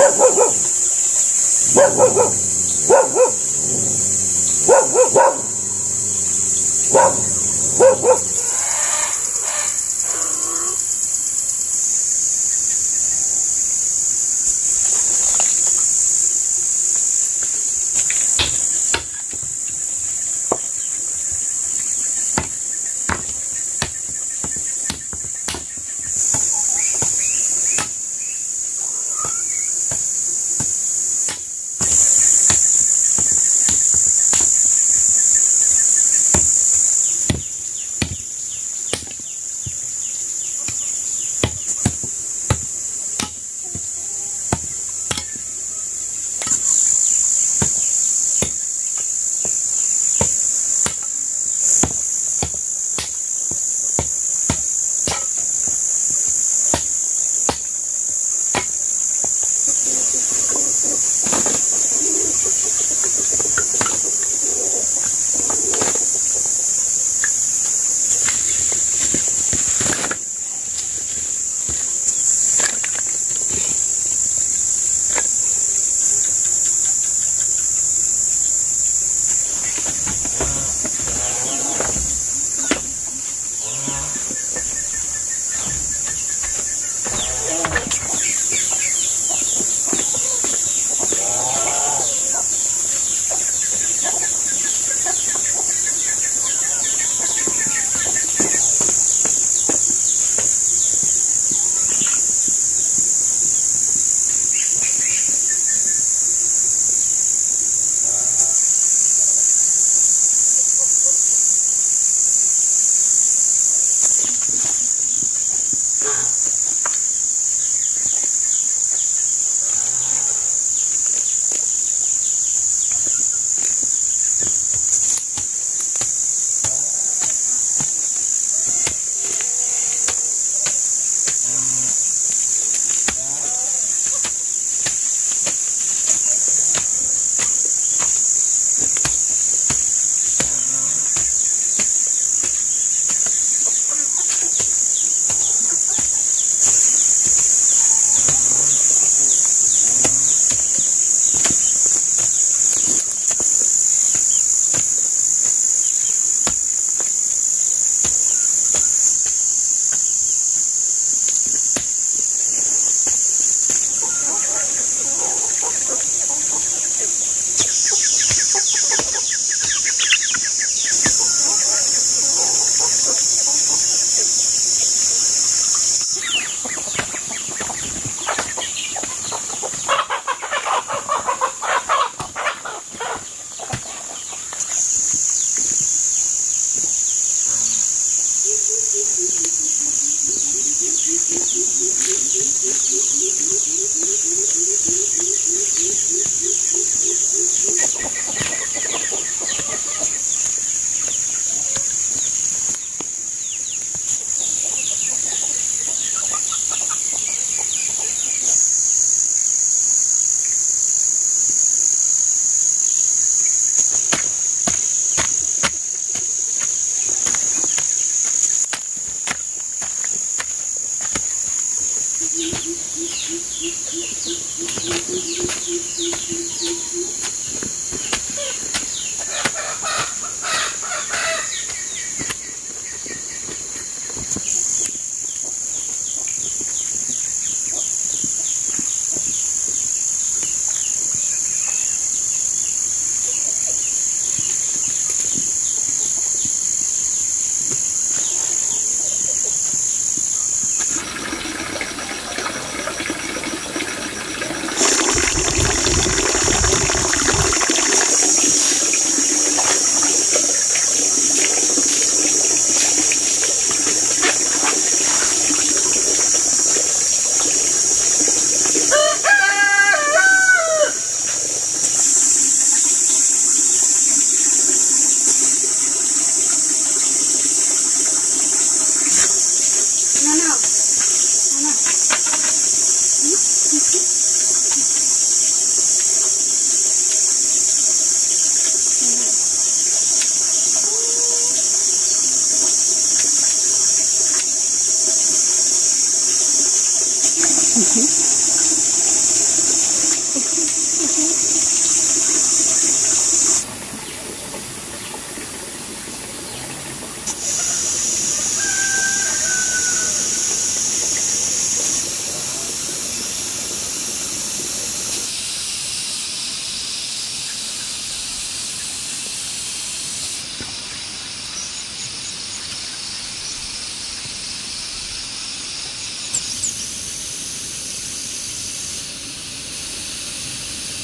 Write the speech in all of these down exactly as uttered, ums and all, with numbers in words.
Mm-hmm.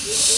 What?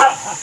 Ha!